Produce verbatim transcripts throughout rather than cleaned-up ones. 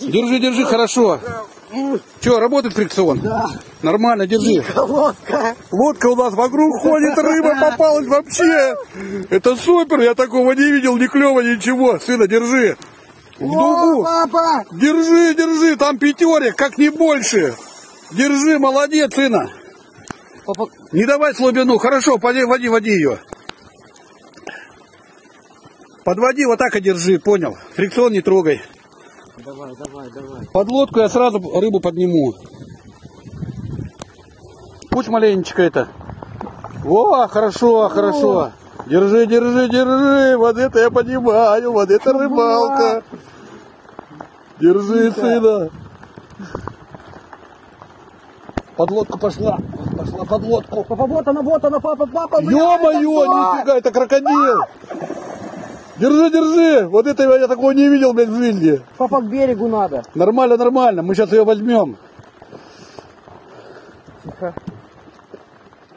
Держи, держи, хорошо. Че, работает фрикцион? Да. Нормально, держи. Лодка. Лодка у нас вокруг ходит, рыба попалась вообще. Это супер, я такого не видел, ни клево, ничего. Сына, держи. В дугу. О, папа. Держи, держи, там пятерик, как не больше. Держи, молодец, сына. Папа. Не давай слабину, хорошо, поди, води, води ее. Подводи, вот так и держи, понял. Фрикцион не трогай. Давай, давай, давай. Под лодку я сразу рыбу подниму. Пусть маленечко это. О, хорошо, хорошо. О. Держи, держи, держи. Вот это я понимаю, вот это рыбалка. Держи, сына. Под лодку пошла. Пошла под лодку. Папа, вот она, вот она, папа, папа. Ё-моё, нифига, это крокодил. Держи, держи! Вот это я такого не видел, блядь, в Вильде. Папа, к берегу надо. Нормально, нормально. Мы сейчас ее возьмем. Тихо.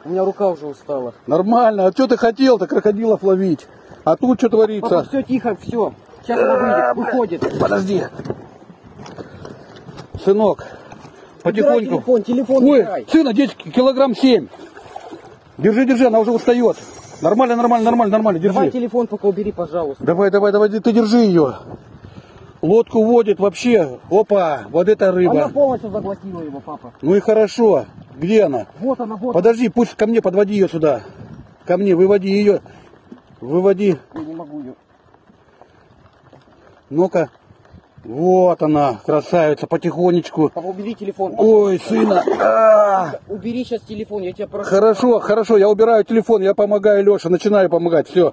У меня рука уже устала. Нормально. А что ты хотел-то крокодилов ловить? А тут что творится? Папа, все тихо, все. Сейчас она выйдет, уходит. Подожди. Сынок, потихоньку. Убирай телефон, телефон убирай. Ой, сына, здесь килограмм семь. Держи, держи, она уже устает. Нормально, нормально, нормально, нормально, держи. Давай телефон пока убери, пожалуйста. Давай, давай, давай, ты держи ее. Лодку водит вообще. Опа, вот это рыба. Она полностью заглотила его, папа. Ну и хорошо. Где она? Вот она, вот. Подожди, пусть ко мне, подводи ее сюда. Ко мне, выводи ее. Выводи. Я не могу ее. Ну-ка. Вот она, красавица, потихонечку. Папа, убери телефон. Папа. Ой, сына. А-а-а. Убери сейчас телефон, я тебя прошу. Хорошо, хорошо, я убираю телефон, я помогаю Лёше, начинаю помогать, все.